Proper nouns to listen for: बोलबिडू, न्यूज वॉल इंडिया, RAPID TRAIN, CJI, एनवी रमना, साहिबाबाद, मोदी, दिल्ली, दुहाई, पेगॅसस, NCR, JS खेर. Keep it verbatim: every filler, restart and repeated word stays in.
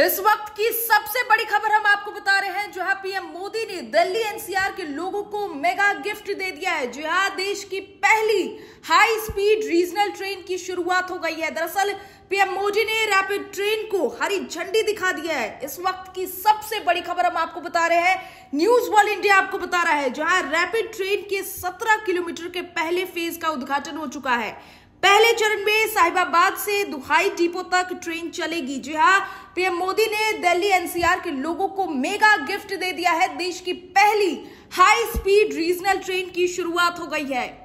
इस वक्त की सबसे बड़ी खबर हम आपको बता रहे हैं, जहां पीएम मोदी ने दिल्ली एनसीआर के लोगों को मेगा गिफ्ट दे दिया है। जहां देश की पहली हाई स्पीड रीजनल ट्रेन की शुरुआत हो गई है। दरअसल पीएम मोदी ने रैपिड ट्रेन को हरी झंडी दिखा दिया है। इस वक्त की सबसे बड़ी खबर हम आपको बता रहे हैं, न्यूज वॉल इंडिया आपको बता रहा है, जहां रैपिड ट्रेन के सत्रह किलोमीटर के पहले फेज का उद्घाटन हो चुका है। पहले चरण में साहिबाबाद से दुहाई डिपो तक ट्रेन चलेगी। जी हां, पीएम मोदी ने दिल्ली एनसीआर के लोगों को मेगा गिफ्ट दे दिया है। देश की पहली हाई स्पीड रीजनल ट्रेन की शुरुआत हो गई है।